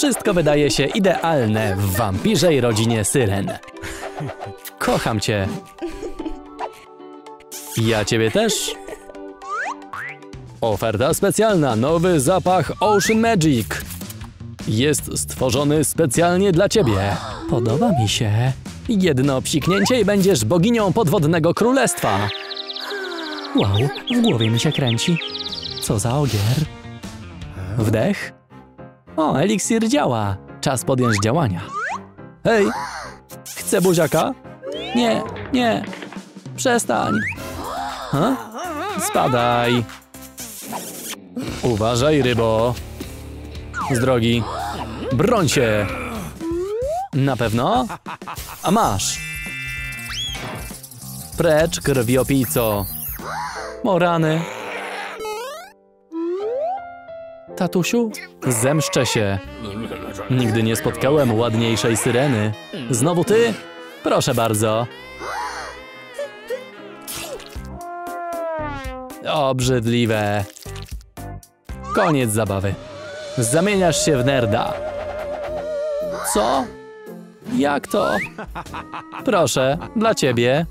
Wszystko wydaje się idealne w wampirzej rodzinie syren. Kocham cię. Ja ciebie też. Oferta specjalna. Nowy zapach Ocean Magic. Jest stworzony specjalnie dla ciebie. Podoba mi się. Jedno psiknięcie i będziesz boginią podwodnego królestwa. Wow, w głowie mi się kręci. Co za ogier. Wdech. O, eliksir działa. Czas podjąć działania. Hej! Chcę buziaka? Nie, nie. Przestań. Ha? Spadaj. Uważaj, rybo. Z drogi. Broń się. Na pewno? A masz. Precz, krwiopijco. O rany. Tatusiu, zemszczę się. Nigdy nie spotkałem ładniejszej syreny. Znowu ty? Proszę bardzo. Obrzydliwe. Koniec zabawy. Zamieniasz się w nerda. Co? Jak to? Proszę, dla ciebie.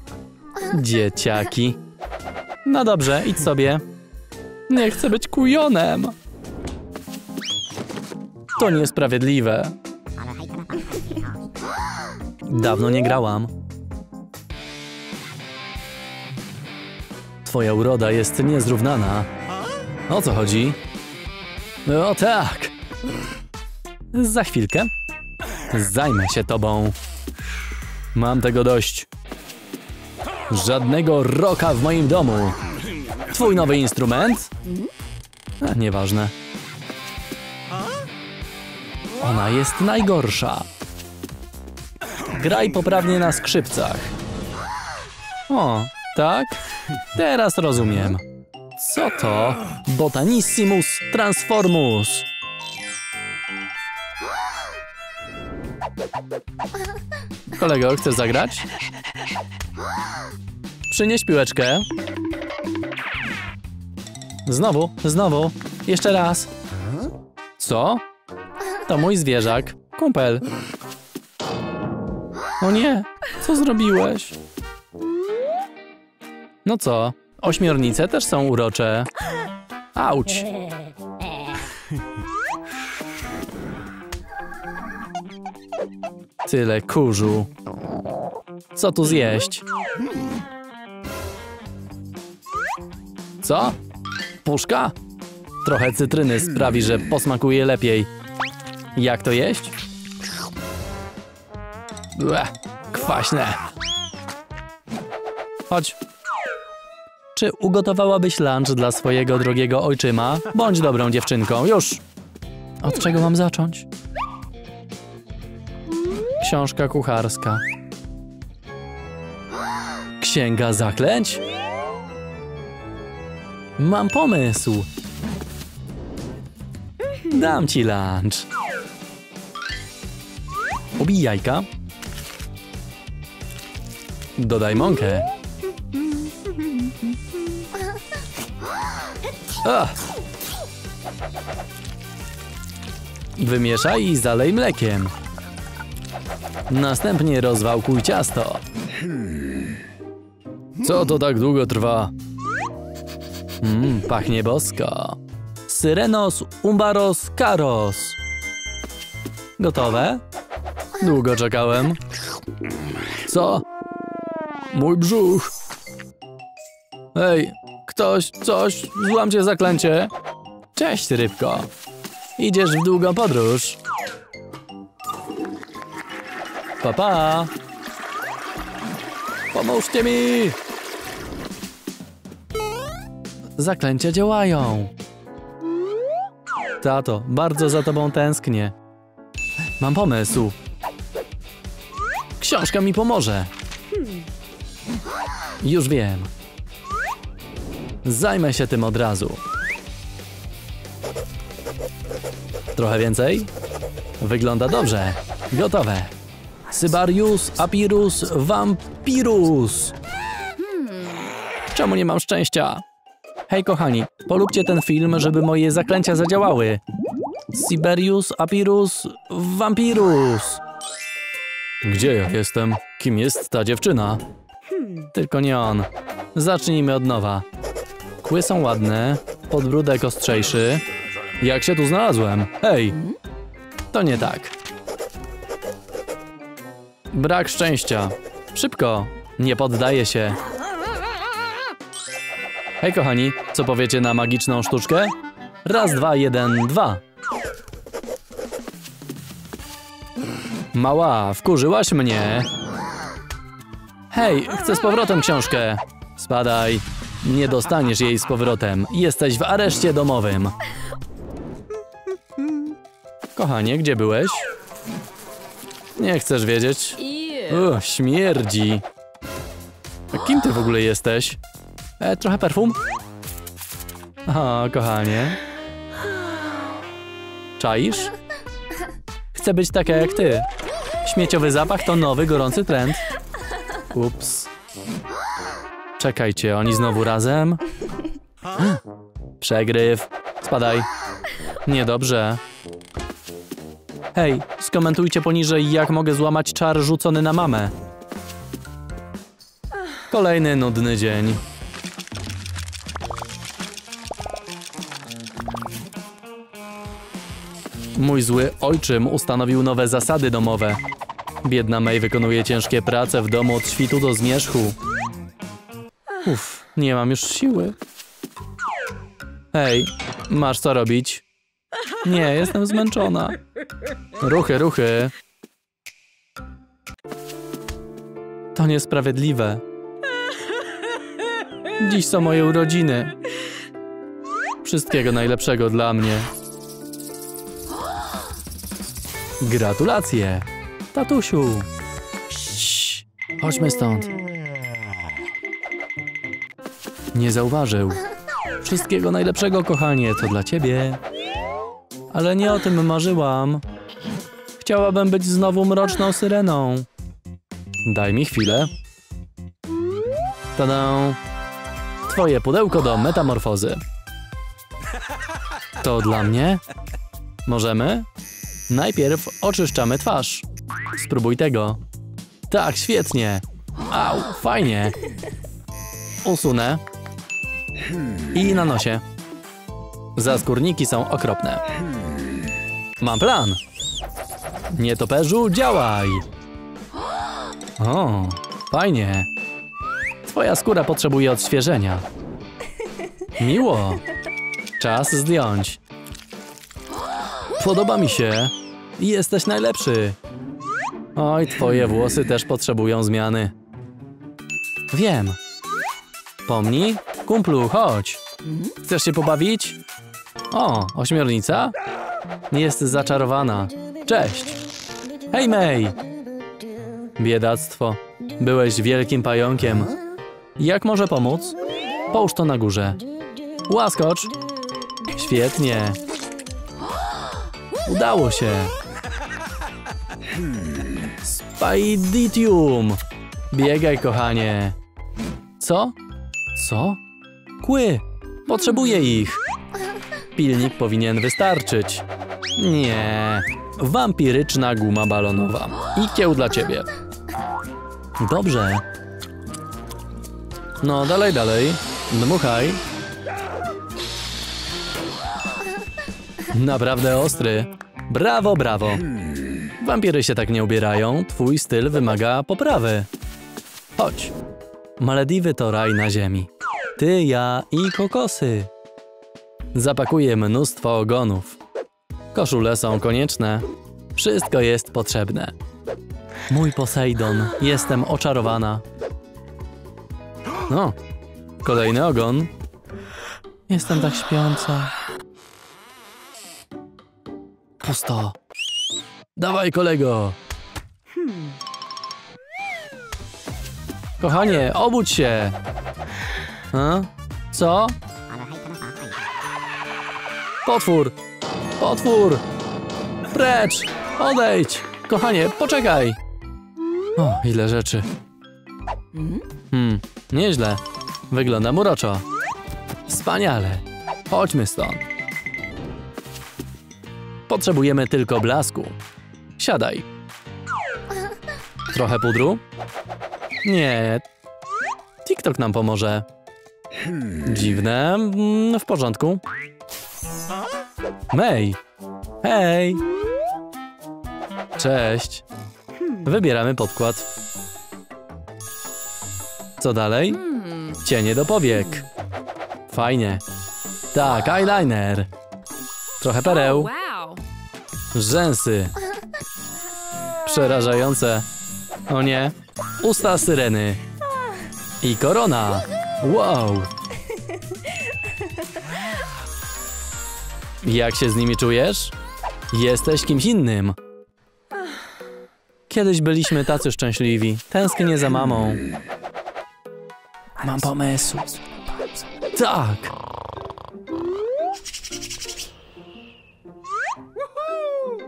Dzieciaki. No dobrze, idź sobie. Nie chcę być kujonem. To niesprawiedliwe. Dawno nie grałam. Twoja uroda jest niezrównana. O co chodzi? O tak! Za chwilkę zajmę się tobą. Mam tego dość. Żadnego rocka w moim domu. Twój nowy instrument? A, nieważne. Ona jest najgorsza. Graj poprawnie na skrzypcach. O, tak? Teraz rozumiem. Co to? Botanissimus transformus. Kolego, chcesz zagrać? Przynieś piłeczkę. Znowu, znowu. Jeszcze raz. Co? To mój zwierzak. Kumpel. O nie, co zrobiłeś? No co? Ośmiornice też są urocze. Auć. Tyle kurzu. Co tu zjeść? Co? Puszka? Trochę cytryny sprawi, że posmakuje lepiej. Jak to jeść? Bleh, kwaśne. Chodź. Czy ugotowałabyś lunch dla swojego drogiego ojczyma? Bądź dobrą dziewczynką, już! Od czego mam zacząć? Książka kucharska. Księga zaklęć? Mam pomysł. Dam ci lunch. Obij jajka. Dodaj mąkę. Ach. Wymieszaj i zalej mlekiem. Następnie rozwałkuj ciasto. Co to tak długo trwa? Pachnie bosko. Syrenos umbaros karos. Gotowe? Długo czekałem. Co? Mój brzuch. Ej, ktoś, coś, złam cię zaklęcie. Cześć, rybko. Idziesz w długą podróż. Pa, pa. Pomóżcie mi! Zaklęcia działają. Tato, bardzo za tobą tęsknię. Mam pomysł. Książka mi pomoże. Już wiem. Zajmę się tym od razu. Trochę więcej? Wygląda dobrze. Gotowe. Sybarius, Apirus, Vampirus. Czemu nie mam szczęścia? Hej kochani, polubcie ten film, żeby moje zaklęcia zadziałały. Siberius, Apirus, Vampirus. Gdzie ja jestem? Kim jest ta dziewczyna? Tylko nie on. Zacznijmy od nowa. Kły są ładne, podbródek ostrzejszy. Jak się tu znalazłem? Hej! To nie tak. Brak szczęścia. Szybko. Nie poddaję się. Hej kochani, co powiecie na magiczną sztuczkę? Raz, dwa, jeden, dwa. Mała, wkurzyłaś mnie. Hej, chcę z powrotem książkę. Spadaj. Nie dostaniesz jej z powrotem. Jesteś w areszcie domowym. Kochanie, gdzie byłeś? Nie chcesz wiedzieć? Śmierdzi. A kim ty w ogóle jesteś? Trochę perfum? O, kochanie. Czaisz? Chcę być taka jak ty. Śmieciowy zapach to nowy, gorący trend. Ups. Czekajcie, oni znowu razem? Przegryw. Spadaj. Niedobrze. Hej, skomentujcie poniżej, jak mogę złamać czar rzucony na mamę. Kolejny nudny dzień. Mój zły ojczym ustanowił nowe zasady domowe. Biedna May wykonuje ciężkie prace w domu od świtu do zmierzchu. Uff, nie mam już siły. Hej, masz co robić? Nie, jestem zmęczona. Ruchy, ruchy. To niesprawiedliwe. Dziś są moje urodziny. Wszystkiego najlepszego dla mnie. Gratulacje, tatusiu. Cii, chodźmy stąd. Nie zauważył. Wszystkiego najlepszego, kochanie, to dla ciebie. Ale nie o tym marzyłam. Chciałabym być znowu mroczną syreną. Daj mi chwilę. Tadam. Twoje pudełko do metamorfozy. To dla mnie? Możemy? Najpierw oczyszczamy twarz. Spróbuj tego. Tak, świetnie. Au, fajnie. Usunę. I na nosie. Zaskórniki są okropne. Mam plan. Nietoperzu, działaj. O, fajnie. Twoja skóra potrzebuje odświeżenia. Miło. Czas zdjąć. Podoba mi się. Jesteś najlepszy. Oj, twoje włosy też potrzebują zmiany. Wiem. Pomnij. Kumplu, chodź. Chcesz się pobawić? O, ośmiornica? Jest zaczarowana. Cześć. Hej, May. Biedactwo. Byłeś wielkim pająkiem. Jak może pomóc? Połóż to na górze. Łaskocz. Świetnie. Udało się. Spiditium. Biegaj, kochanie. Co? Co? Kły. Potrzebuję ich. Pilnik powinien wystarczyć. Nie. Wampiryczna guma balonowa. I kieł dla ciebie. Dobrze. No, dalej, dalej. Dmuchaj. Naprawdę ostry. Brawo, brawo. Wampiry się tak nie ubierają. Twój styl wymaga poprawy. Chodź. Malediwy to raj na ziemi. Ty, ja i kokosy. Zapakuję mnóstwo ogonów. Koszule są konieczne. Wszystko jest potrzebne. Mój Posejdon. Jestem oczarowana. No. Kolejny ogon. Jestem tak śpiąca. Pusto. Dawaj, kolego. Kochanie, obudź się. A? Co? Potwór. Potwór. Precz. Odejdź. Kochanie, poczekaj. O, ile rzeczy. Nieźle. Wygląda uroczo. Wspaniale. Chodźmy stąd. Potrzebujemy tylko blasku. Siadaj. Trochę pudru? Nie. TikTok nam pomoże. Dziwne. W porządku. May. Hej. Cześć. Wybieramy podkład. Co dalej? Cienie do powiek. Fajnie. Tak, eyeliner. Trochę pereł. Rzęsy. Przerażające. O nie. Usta syreny. I korona. Wow. Jak się z nimi czujesz? Jesteś kimś innym. Kiedyś byliśmy tacy szczęśliwi. Tęsknię za mamą. Mam pomysł. Tak!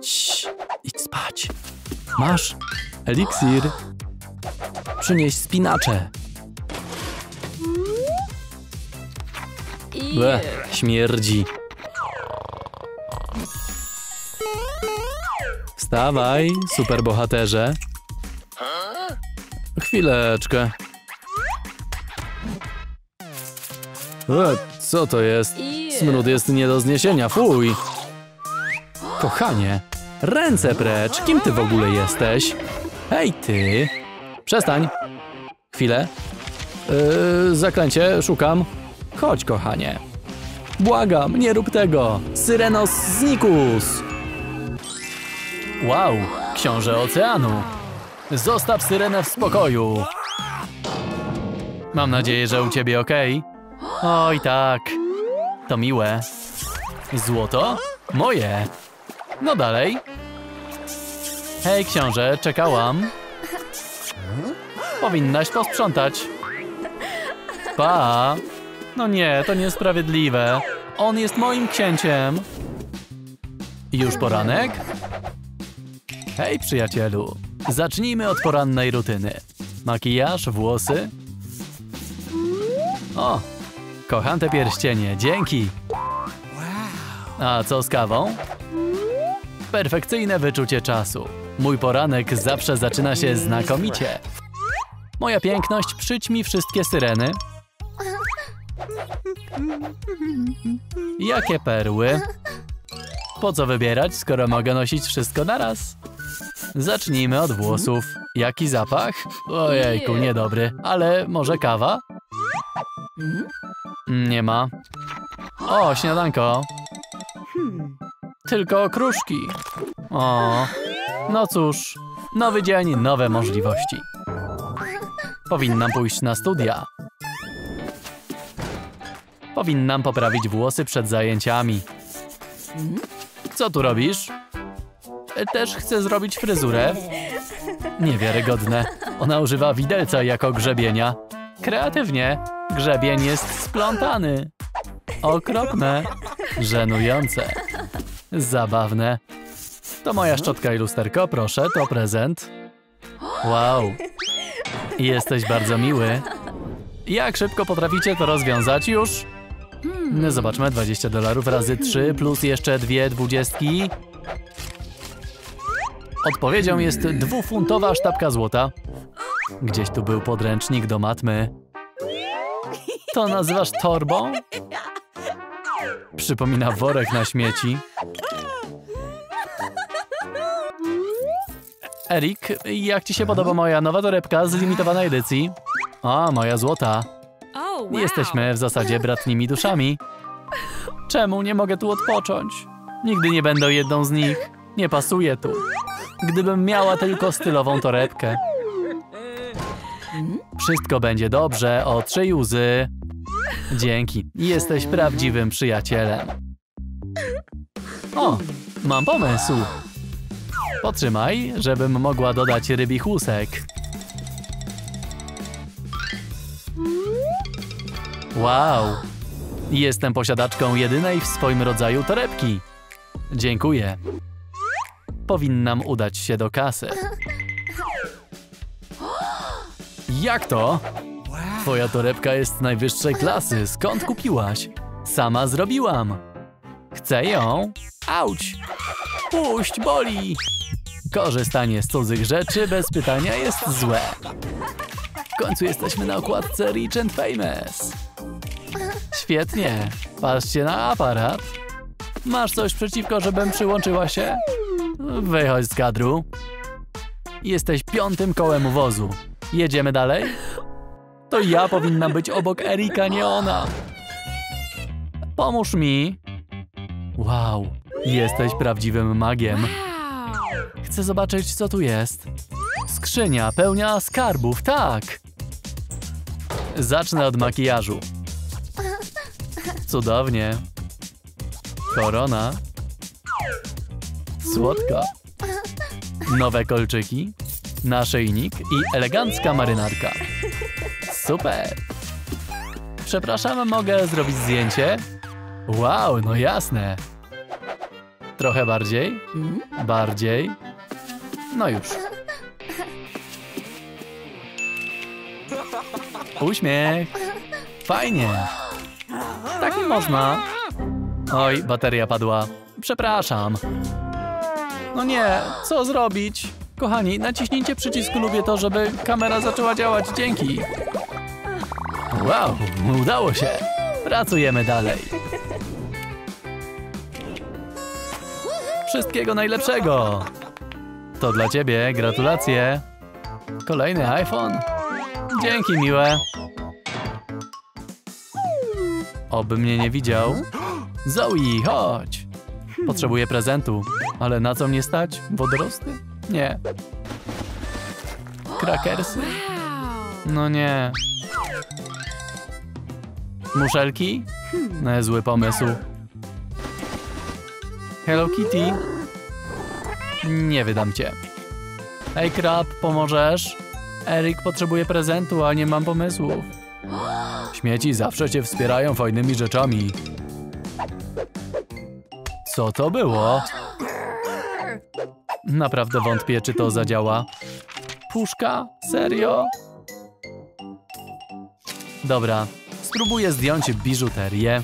Ciii, idź spać. Masz eliksir. Przynieś spinacze. Bleh, śmierdzi. Wstawaj, superbohaterze. Chwileczkę. Co to jest? Smród jest nie do zniesienia, fuj! Kochanie, ręce precz! Kim ty w ogóle jesteś? Hej ty! Przestań! Chwilę. Zaklęcie, szukam. Chodź, kochanie. Błagam, nie rób tego! Syrenos znikus! Wow, książę oceanu! Zostaw syrenę w spokoju! Mam nadzieję, że u ciebie okej. Oj tak, to miłe. Złoto? Moje. No dalej. Hej książę, czekałam. Powinnaś posprzątać. Pa. No nie, to niesprawiedliwe. On jest moim księciem. Już poranek? Hej przyjacielu, zacznijmy od porannej rutyny. Makijaż, włosy. O. Kocham te pierścienie, dzięki! A co z kawą? Perfekcyjne wyczucie czasu. Mój poranek zawsze zaczyna się znakomicie. Moja piękność, przyć mi wszystkie syreny. Jakie perły? Po co wybierać, skoro mogę nosić wszystko naraz? Zacznijmy od włosów. Jaki zapach? Ojejku, niedobry. Ale może kawa? Nie ma. O, śniadanko. Tylko okruszki. O, no cóż. Nowy dzień, nowe możliwości. Powinnam pójść na studia. Powinnam poprawić włosy przed zajęciami. Co tu robisz? Też chcę zrobić fryzurę. Niewiarygodne. Ona używa widelca jako grzebienia. Kreatywnie. Grzebień jest splątany. Okropne. Żenujące. Zabawne. To moja szczotka i lusterko, proszę, to prezent. Wow. Jesteś bardzo miły. Jak szybko potraficie to rozwiązać już? Zobaczmy, $20 razy 3 plus jeszcze dwie dwudziestki. Odpowiedzią jest 2-funtowa sztabka złota. Gdzieś tu był podręcznik do matmy. To nazywasz torbą? Przypomina worek na śmieci. Erik, jak ci się podoba moja nowa torebka z limitowanej edycji? A, moja złota. Jesteśmy w zasadzie bratnimi duszami. Czemu nie mogę tu odpocząć? Nigdy nie będę jedną z nich. Nie pasuje tu. Gdybym miała tylko stylową torebkę. Wszystko będzie dobrze, otrzyj łzy. Dzięki, jesteś prawdziwym przyjacielem. O, mam pomysł. Potrzymaj, żebym mogła dodać rybich łusek. Wow, jestem posiadaczką jedynej w swoim rodzaju torebki. Dziękuję. Powinnam udać się do kasy. Jak to? Twoja torebka jest najwyższej klasy. Skąd kupiłaś? Sama zrobiłam. Chcę ją. Auć. Puść, boli! Korzystanie z cudzych rzeczy bez pytania jest złe. W końcu jesteśmy na okładce Rich and Famous. Świetnie. Patrzcie na aparat. Masz coś przeciwko, żebym przyłączyła się? Wychodź z kadru. Jesteś piątym kołem wozu. Jedziemy dalej? To ja powinna być obok Erika, nie ona. Pomóż mi. Wow, jesteś prawdziwym magiem. Chcę zobaczyć, co tu jest. Skrzynia pełna skarbów, tak. Zacznę od makijażu. Cudownie. Korona. Słodka. Nowe kolczyki. Naszyjnik i elegancka marynarka. Super. Przepraszam, mogę zrobić zdjęcie? Wow, no jasne. Trochę bardziej. Bardziej. No już. Uśmiech. Fajnie. Tak nie można. Oj, bateria padła. Przepraszam. No nie, co zrobić? Kochani, naciśnijcie przycisk lubię to, żeby kamera zaczęła działać. Dzięki. Wow, udało się. Pracujemy dalej. Wszystkiego najlepszego. To dla ciebie, gratulacje. Kolejny iPhone. Dzięki, miłe. Oby mnie nie widział. Zoe, chodź. Potrzebuję prezentu. Ale na co mnie stać? Wodorosty? Nie. Krakersy? No nie. Muszelki? No, zły pomysł. Hello Kitty? Nie wydam cię. Ej, Krab, pomożesz? Erik potrzebuje prezentu, a nie mam pomysłów. Śmieci zawsze cię wspierają fajnymi rzeczami. Co to było? Naprawdę wątpię, czy to zadziała. Puszka? Serio? Dobra, spróbuję zdjąć biżuterię.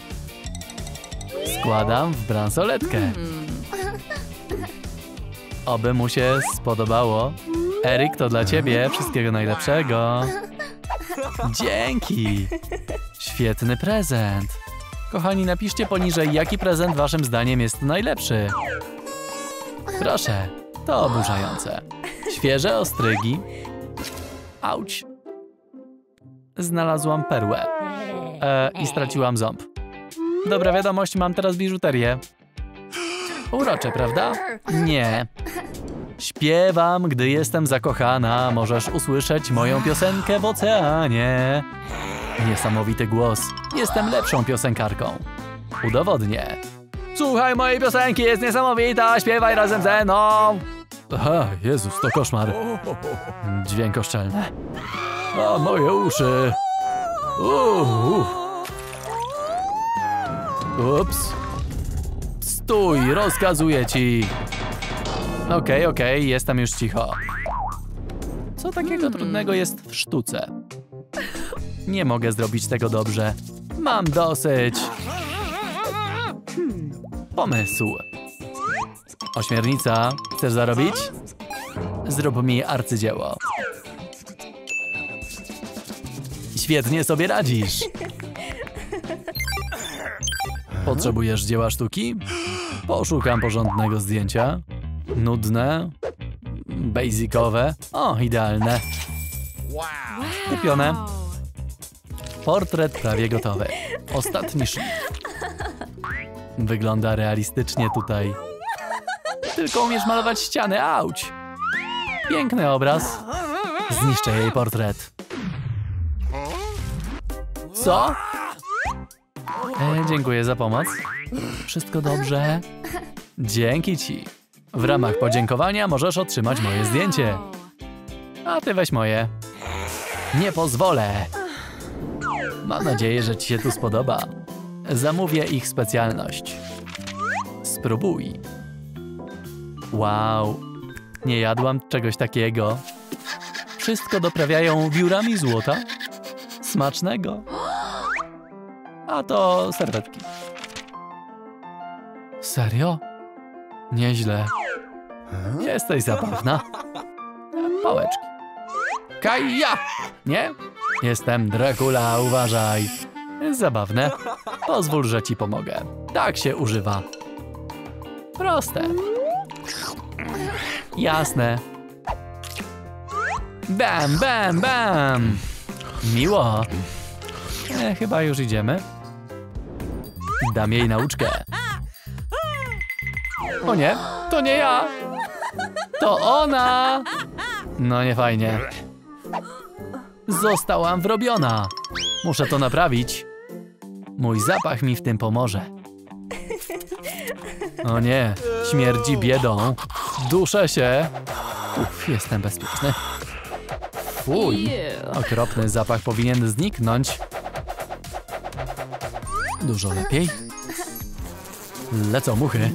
Składam w bransoletkę. Oby mu się spodobało. Erik, to dla ciebie. Wszystkiego najlepszego. Dzięki. Świetny prezent. Kochani, napiszcie poniżej, jaki prezent waszym zdaniem jest najlepszy. Proszę, to oburzające. Świeże ostrygi. Auć. Znalazłam perłę. I straciłam ząb. Dobra wiadomość, mam teraz biżuterię. Urocze, prawda? Nie. Śpiewam, gdy jestem zakochana. Możesz usłyszeć moją piosenkę w oceanie. Niesamowity głos. Jestem lepszą piosenkarką. Udowodnię. Słuchaj mojej piosenki, jest niesamowita, śpiewaj razem ze mną. Aha, Jezus, to koszmar. Dźwiękoszczelne. A moje uszy. Ups. Stój, rozkazuję ci. Okej, jestem już cicho. Co takiego trudnego jest w sztuce? Nie mogę zrobić tego dobrze. Mam dosyć. Pomysł. Ośmiornica. Chcesz zarobić? Zrób mi arcydzieło. Świetnie sobie radzisz. Potrzebujesz dzieła sztuki? Poszukam porządnego zdjęcia. Nudne. Basicowe. O, idealne. Kupione. Portret prawie gotowy. Ostatni szlik. Wygląda realistycznie tutaj. Tylko umiesz malować ściany, auć! Piękny obraz. Zniszczę jej portret. Co? Dziękuję za pomoc. Wszystko dobrze? Dzięki ci. W ramach podziękowania możesz otrzymać moje zdjęcie. A ty weź moje. Nie pozwolę. Mam nadzieję, że ci się tu spodoba. Zamówię ich specjalność. Spróbuj. Wow. Nie jadłam czegoś takiego. Wszystko doprawiają wiórami złota. Smacznego. A to serwetki. Serio? Nieźle. Jesteś zabawna. Pałeczki. Kaja! Nie? Jestem Dracula, uważaj. Zabawne. Pozwól, że ci pomogę. Tak się używa. Proste. Jasne. Bam, bam, bam. Miło. Chyba już idziemy. Dam jej nauczkę. O nie, to nie ja. To ona. No nie fajnie. Zostałam wrobiona. Muszę to naprawić. Mój zapach mi w tym pomoże. O nie, śmierdzi biedą. Duszę się. Uf, jestem bezpieczny. Fuj, okropny zapach powinien zniknąć. Dużo lepiej. Lecą muchy.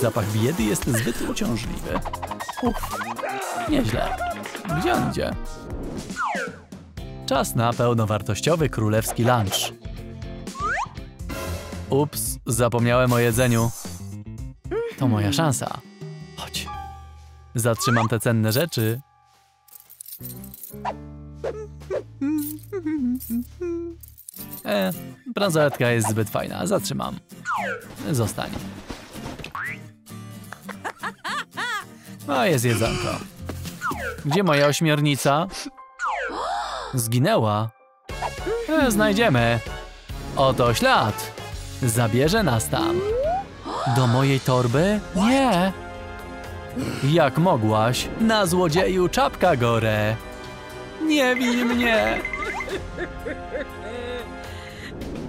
Zapach biedy jest zbyt uciążliwy. Uf, nieźle. Gdzie on idzie? Czas na pełnowartościowy królewski lunch. Ups, zapomniałem o jedzeniu. To moja szansa. Chodź. Zatrzymam te cenne rzeczy. Bransoletka jest zbyt fajna. Zatrzymam. Zostań. O, jest jedzonko. Gdzie moja ośmiornica? Zginęła. Znajdziemy. Oto ślad. Zabierze nas tam. Do mojej torby? Nie. Jak mogłaś? Na złodzieju czapka gore. Nie bij mnie.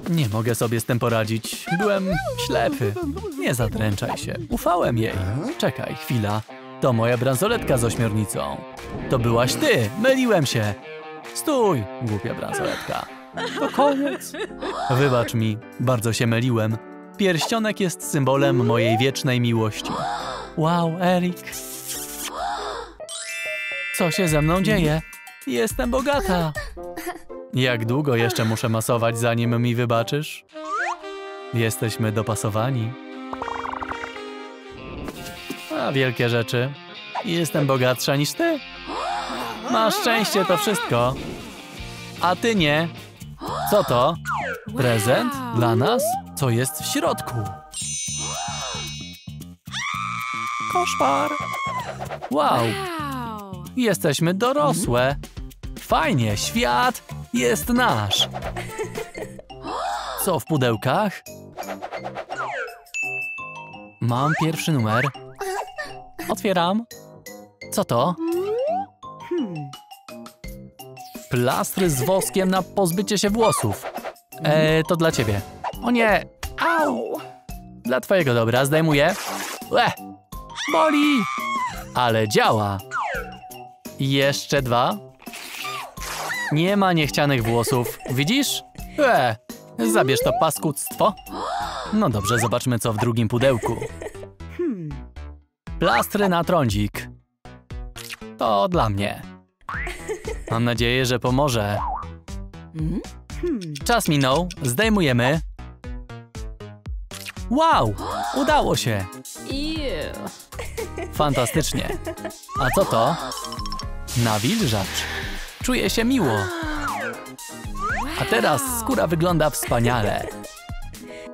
Nie mogę sobie z tym poradzić. Byłem ślepy. Nie zadręczaj się. Ufałem jej. Czekaj, chwila. To moja bransoletka z ośmiornicą. To byłaś ty. Myliłem się. Stój, głupia bransoletka. To koniec. Wybacz mi, bardzo się myliłem. Pierścionek jest symbolem mojej wiecznej miłości. Wow, Erik. Co się ze mną dzieje? Jestem bogata. Jak długo jeszcze muszę masować, zanim mi wybaczysz? Jesteśmy dopasowani. A wielkie rzeczy. Jestem bogatsza niż ty. Masz szczęście, to wszystko. A ty nie. Co to? Prezent dla nas? Co jest w środku? Koszmar. Wow. Jesteśmy dorosłe. Fajnie, świat jest nasz. Co w pudełkach? Mam pierwszy numer. Otwieram. Co to? Plastry z woskiem na pozbycie się włosów. To dla ciebie. O nie! Au! Dla twojego dobra zdejmuję. Boli! Ale działa! Jeszcze dwa. Nie ma niechcianych włosów. Widzisz? Zabierz to paskudztwo. No dobrze, zobaczmy co w drugim pudełku. Plastry na trądzik. To dla mnie. Mam nadzieję, że pomoże. Czas minął. Zdejmujemy. Wow! Udało się! Fantastycznie. A co to? Nawilżacz. Czuję się miło. A teraz skóra wygląda wspaniale.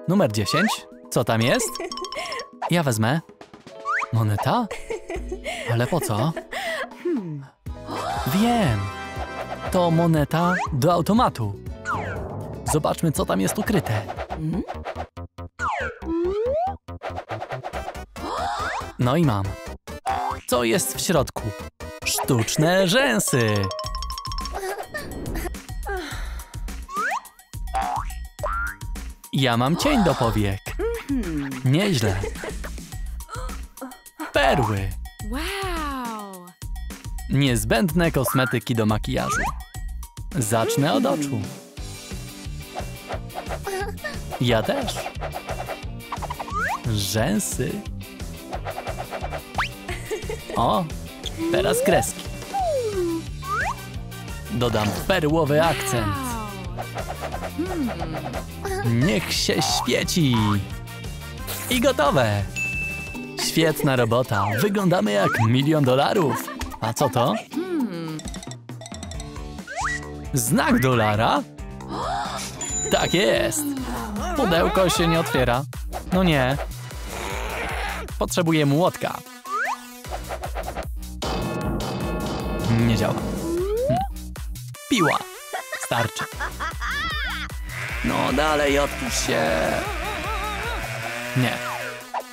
Numer 10. Co tam jest? Ja wezmę. Moneta? Ale po co? Wiem. To moneta do automatu. Zobaczmy, co tam jest ukryte. No i mam. Co jest w środku? Sztuczne rzęsy. Ja mam cień do powiek. Nieźle. Perły. Niezbędne kosmetyki do makijażu. Zacznę od oczu. Ja też. Rzęsy. O, teraz kreski. Dodam perłowy akcent. Niech się świeci. I gotowe. Świetna robota. Wyglądamy jak $1 000 000. A co to? Znak dolara? Tak jest. Pudełko się nie otwiera. No nie. Potrzebuję młotka. Nie działa. Piła. Starczy. No dalej, odpuść się. Nie.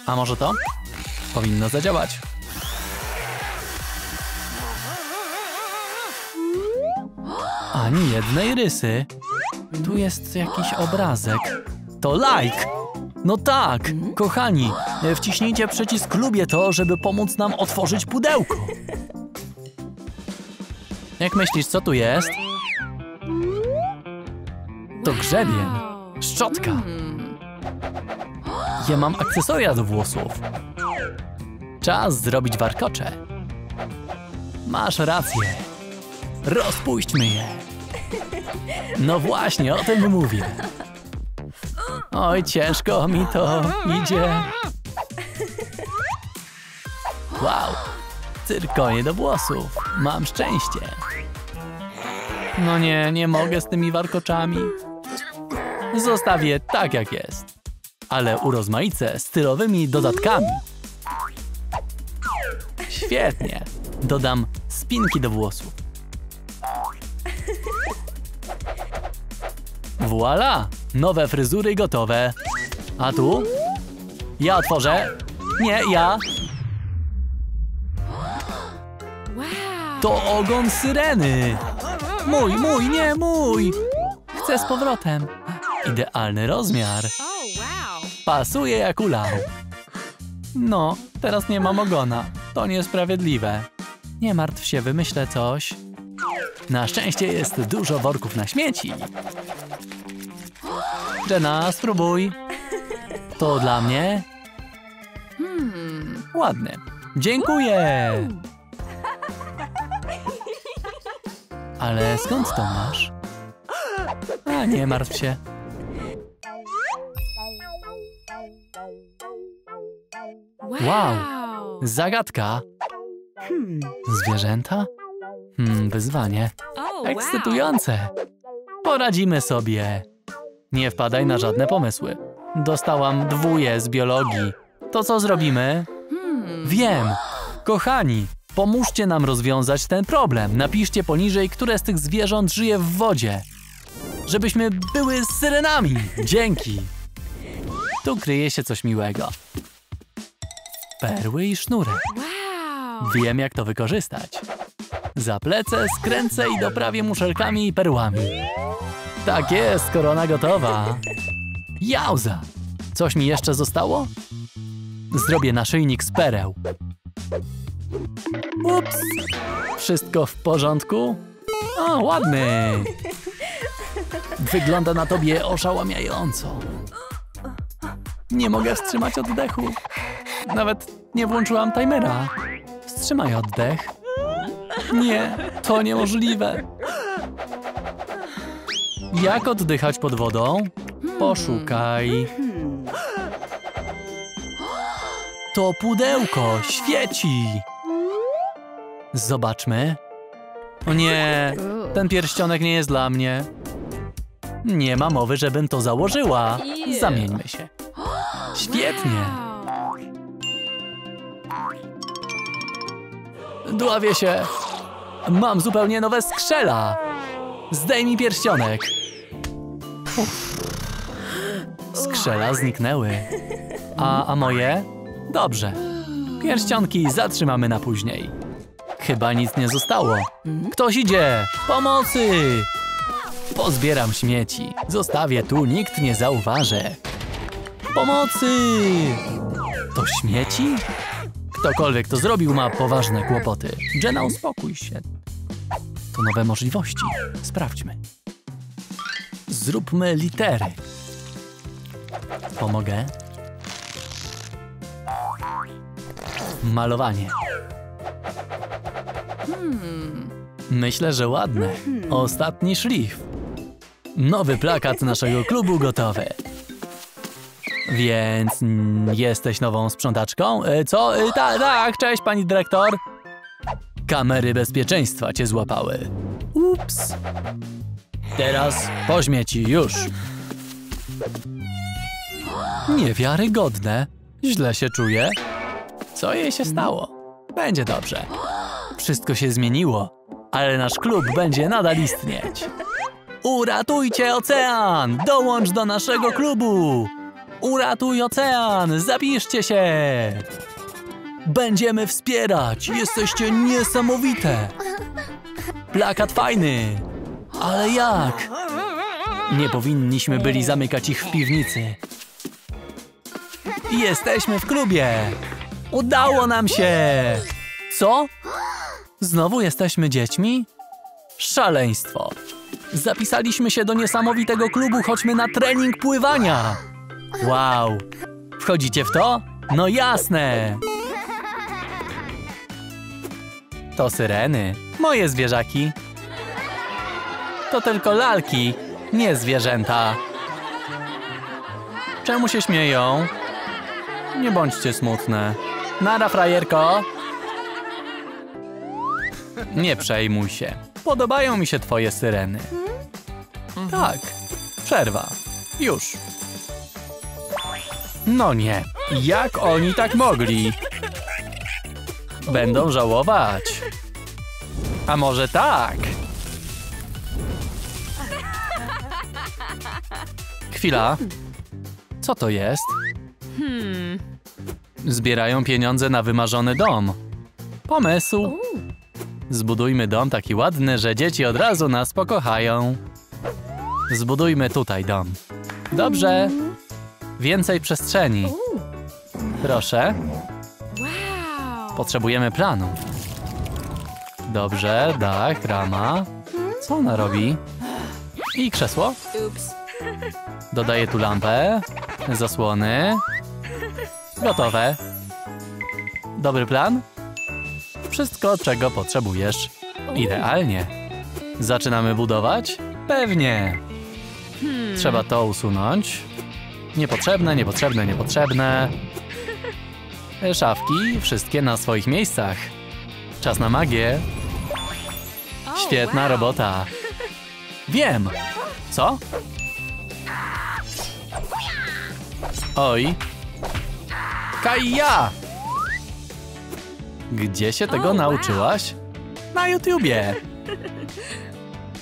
A może to? Powinno zadziałać. Ani jednej rysy. Tu jest jakiś obrazek. To like! No tak! Kochani, wciśnijcie przycisk lubię to, żeby pomóc nam otworzyć pudełko. Jak myślisz, co tu jest? To grzebień. Szczotka. Ja mam akcesoria do włosów. Czas zrobić warkocze. Masz rację. Rozpuśćmy je. No właśnie, o tym mówię. Oj, ciężko mi to idzie. Wow. Cyrkonie do włosów. Mam szczęście. No nie, nie mogę z tymi warkoczami. Zostawię tak, jak jest. Ale urozmaicę stylowymi dodatkami. Świetnie. Dodam spinki do włosów. Voila! Nowe fryzury gotowe. A tu? Ja otworzę. Nie, ja. To ogon syreny. Mój, mój, nie mój. Chcę z powrotem. Idealny rozmiar. Pasuje jak ulał. No, teraz nie mam ogona. To niesprawiedliwe. Nie martw się, wymyślę coś. Na szczęście jest dużo worków na śmieci. Jenna, spróbuj. To dla mnie? Ładne. Dziękuję. Ale skąd to masz? A nie martw się. Wow. Zagadka. Zwierzęta? Wyzwanie. Ekscytujące. Poradzimy sobie. Nie wpadaj na żadne pomysły. Dostałam 2 z biologii. To co zrobimy? Wiem! Kochani, pomóżcie nam rozwiązać ten problem. Napiszcie poniżej, które z tych zwierząt żyje w wodzie. Żebyśmy były syrenami. Dzięki! Tu kryje się coś miłego. Perły i sznurek. Wiem, jak to wykorzystać. Zaplecę, skręcę i doprawię muszelkami i perłami. Tak jest, korona gotowa. Jauza! Coś mi jeszcze zostało? Zrobię naszyjnik z pereł. Ups! Wszystko w porządku? O, ładny! Wygląda na tobie oszałamiająco. Nie mogę wstrzymać oddechu. Nawet nie włączyłam timera. Wstrzymaj oddech. Nie, to niemożliwe. Jak oddychać pod wodą? Poszukaj. To pudełko świeci. Zobaczmy. O nie, ten pierścionek nie jest dla mnie. Nie ma mowy, żebym to założyła. Zamieńmy się. Świetnie. Dławię się. Mam zupełnie nowe skrzela. Zdejmij pierścionek. Skrzela zniknęły. A moje? Dobrze. Pierścionki zatrzymamy na później. Chyba nic nie zostało. Ktoś idzie! Pomocy! Pozbieram śmieci. Zostawię tu, nikt nie zauważy. Pomocy! To śmieci? Ktokolwiek to zrobił, ma poważne kłopoty. Jenna, uspokój się. To nowe możliwości. Sprawdźmy. Zróbmy litery. Pomogę. Malowanie. Myślę, że ładne. Ostatni szlif. Nowy plakat naszego klubu gotowy. Więc jesteś nową sprzątaczką? Co? Tak, cześć pani dyrektor. Kamery bezpieczeństwa cię złapały. Ups. Teraz pośmieci już. Niewiarygodne. Źle się czuję. Co jej się stało? Będzie dobrze. Wszystko się zmieniło, ale nasz klub będzie nadal istnieć. Uratujcie ocean! Dołącz do naszego klubu! Uratuj ocean! Zapiszcie się! Będziemy wspierać! Jesteście niesamowite! Plakat fajny! Ale jak? Nie powinniśmy byli zamykać ich w piwnicy. Jesteśmy w klubie! Udało nam się! Co? Znowu jesteśmy dziećmi? Szaleństwo! Zapisaliśmy się do niesamowitego klubu, chodźmy na trening pływania! Wow! Wchodzicie w to? No jasne! To syreny. Moje zwierzaki. To tylko lalki, nie zwierzęta. Czemu się śmieją? Nie bądźcie smutne. Nara, frajerko! Nie przejmuj się. Podobają mi się twoje syreny. Tak. Przerwa. Już. No nie. Jak oni tak mogli? Będą żałować. A może tak? Chwila. Co to jest? Zbierają pieniądze na wymarzony dom. Pomysł. Zbudujmy dom taki ładny, że dzieci od razu nas pokochają. Zbudujmy tutaj dom. Dobrze. Więcej przestrzeni. Proszę. Potrzebujemy planu. Dobrze, dach, rama. Co ona robi? I krzesło. Dodaję tu lampę. Zasłony. Gotowe. Dobry plan? Wszystko, czego potrzebujesz. Idealnie. Zaczynamy budować? Pewnie. Trzeba to usunąć. Niepotrzebne, niepotrzebne, niepotrzebne. Szafki, wszystkie na swoich miejscach. Czas na magię. Świetna robota. Wiem. Co? Oj. Kaja! Gdzie się tego nauczyłaś? Na YouTubie.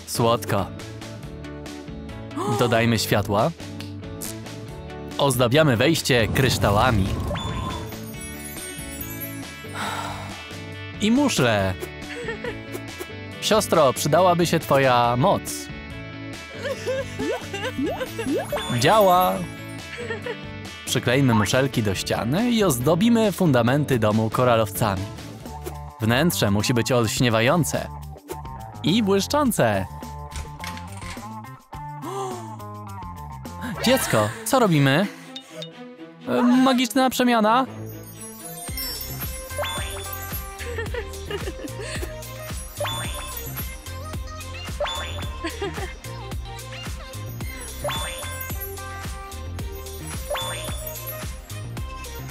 Słodko. Dodajmy światła. Ozdabiamy wejście kryształami. I muszle. Siostro, przydałaby się twoja moc. Działa. Przyklejmy muszelki do ściany i ozdobimy fundamenty domu koralowcami. Wnętrze musi być olśniewające i błyszczące. Dziecko, co robimy? Magiczna przemiana?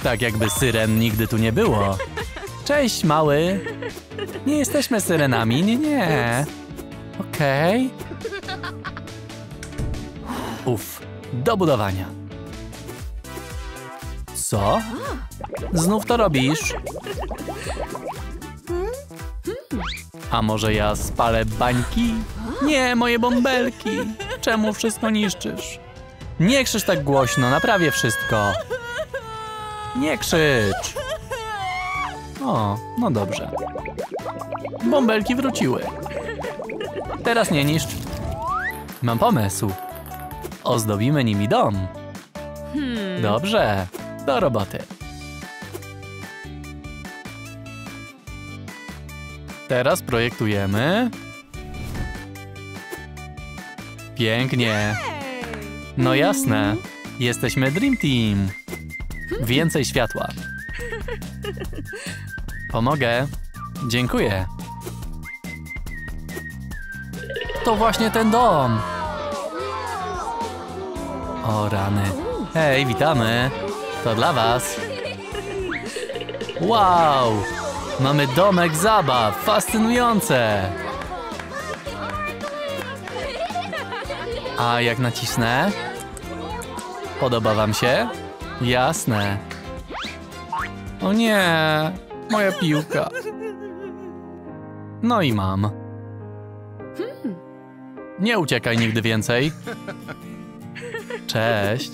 Tak jakby syren nigdy tu nie było. Cześć, mały. Nie jesteśmy syrenami, nie, nie. Okej. Uff, do budowania. Co? Znów to robisz? A może ja spalę bańki? Nie, moje bąbelki. Czemu wszystko niszczysz? Nie krzycz tak głośno, naprawię wszystko. Nie krzycz! O, no dobrze. Bąbelki wróciły. Teraz nie niszcz. Mam pomysł. Ozdobimy nimi dom. Dobrze, do roboty. Teraz projektujemy. Pięknie. No jasne, jesteśmy Dream Team. Więcej światła. Pomogę. Dziękuję. To właśnie ten dom. O rany. Hej, witamy! To dla was! Wow! Mamy domek zabaw! Fascynujące! A jak nacisnę? Podoba wam się? Jasne! O nie! Moja piłka! No i mam! Nie uciekaj nigdy więcej! Cześć!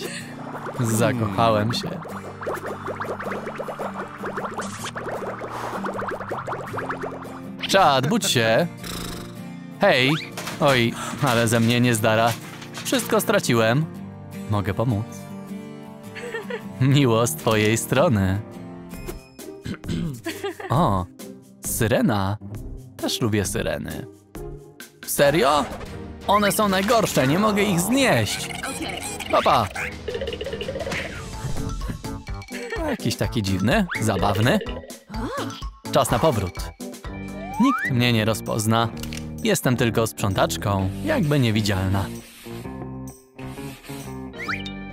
Zakochałem się. Chad, budź się. Hej. Oj, ale ze mnie nie zdara. Wszystko straciłem. Mogę pomóc. Miło z twojej strony. O, syrena. Też lubię syreny. Serio? One są najgorsze, nie mogę ich znieść. Papa. Jakiś taki dziwny, zabawny. Czas na powrót. Nikt mnie nie rozpozna. Jestem tylko sprzątaczką, jakby niewidzialna.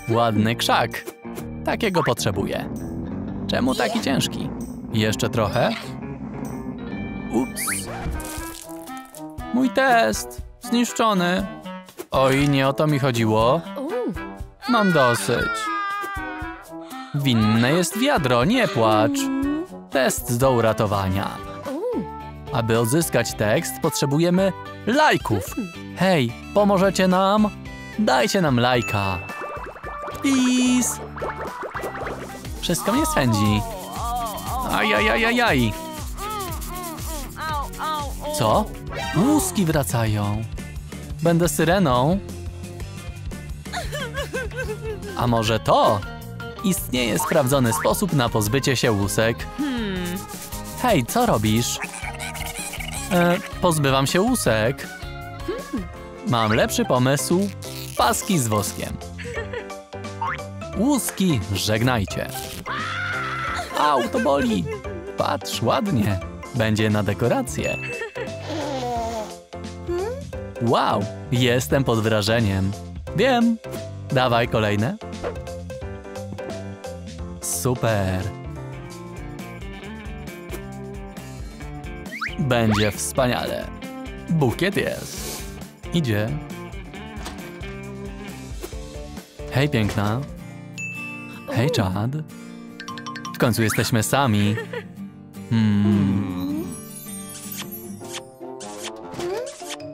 Ładny krzak. Takiego potrzebuję. Czemu taki ciężki? Jeszcze trochę? Ups. Mój test. Zniszczony. Oj, nie o to mi chodziło. Mam dosyć. Winne jest wiadro, nie płacz. Test do uratowania. Aby odzyskać tekst, potrzebujemy lajków. Hej, pomożecie nam? Dajcie nam lajka. Peace. Wszystko mnie swędzi. Ajajajajaj. Co? Łuski wracają. Będę syreną. A może to? Istnieje sprawdzony sposób na pozbycie się łusek. Hej, co robisz? Pozbywam się łusek. Mam lepszy pomysł. Paski z woskiem. Łuski, żegnajcie. Au, to boli. Patrz, ładnie. Będzie na dekorację. Wow, jestem pod wrażeniem. Wiem. Dawaj kolejne. Super! Będzie wspaniale! Bukiet jest! Idzie! Hej piękna! Hej Chad! W końcu jesteśmy sami!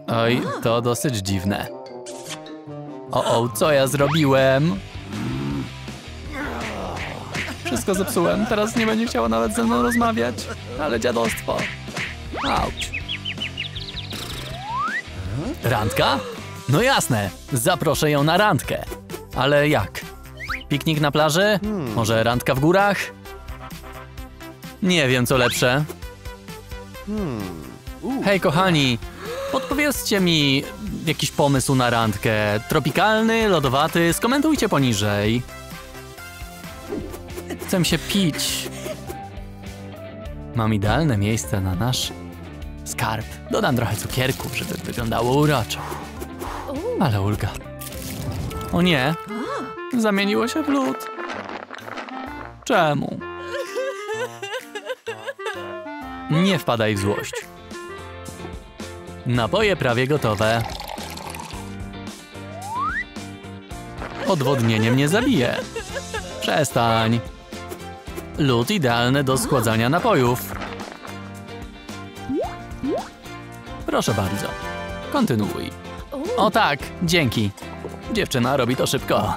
Oj, to dosyć dziwne! O, co ja zrobiłem? Wszystko zepsułem. Teraz nie będzie chciała nawet ze mną rozmawiać. Ale dziadostwo. Auć. Randka? No jasne. Zaproszę ją na randkę. Ale jak? Piknik na plaży? Może randka w górach? Nie wiem, co lepsze. Hej, kochani. Podpowiedzcie mi jakiś pomysł na randkę. Tropikalny, lodowaty. Skomentujcie poniżej. Chcę się pić. Mam idealne miejsce na nasz skarb. Dodam trochę cukierków, żeby wyglądało uroczo. Ale ulga. O nie. Zamieniło się w lód. Czemu? Nie wpadaj w złość. Napoje prawie gotowe. Odwodnienie mnie zabije. Przestań. Lód idealny do schładzania napojów. Proszę bardzo. Kontynuuj. O tak, dzięki. Dziewczyna robi to szybko.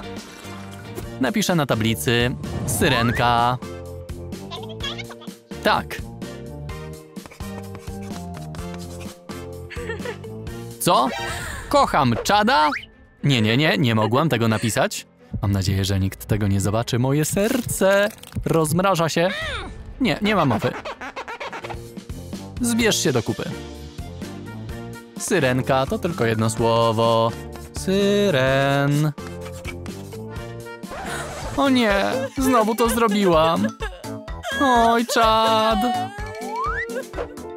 Napiszę na tablicy. Syrenka. Tak. Co? Kocham Chada? Nie mogłam tego napisać. Mam nadzieję, że nikt tego nie zobaczy. Moje serce rozmraża się. Nie ma mowy. Zbierz się do kupy. Syrenka to tylko jedno słowo. Syren. O nie, znowu to zrobiłam. Oj, Chad.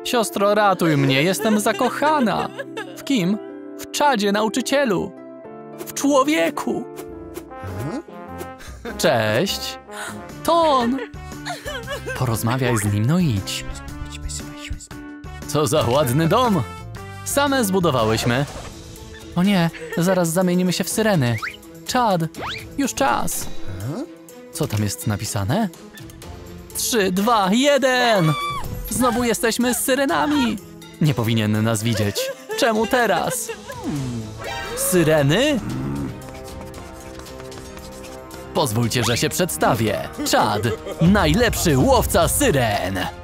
Siostro, ratuj mnie, jestem zakochana. W kim? W Chadzie, nauczycielu. W człowieku. Cześć! To on! Porozmawiaj z nim, no idź. Co za ładny dom! Same zbudowałyśmy. O nie, zaraz zamienimy się w syreny. Chad, już czas. Co tam jest napisane? 3, 2, 1! Znowu jesteśmy z syrenami! Nie powinien nas widzieć. Czemu teraz? Syreny? Pozwólcie, że się przedstawię. Chad, najlepszy łowca syren!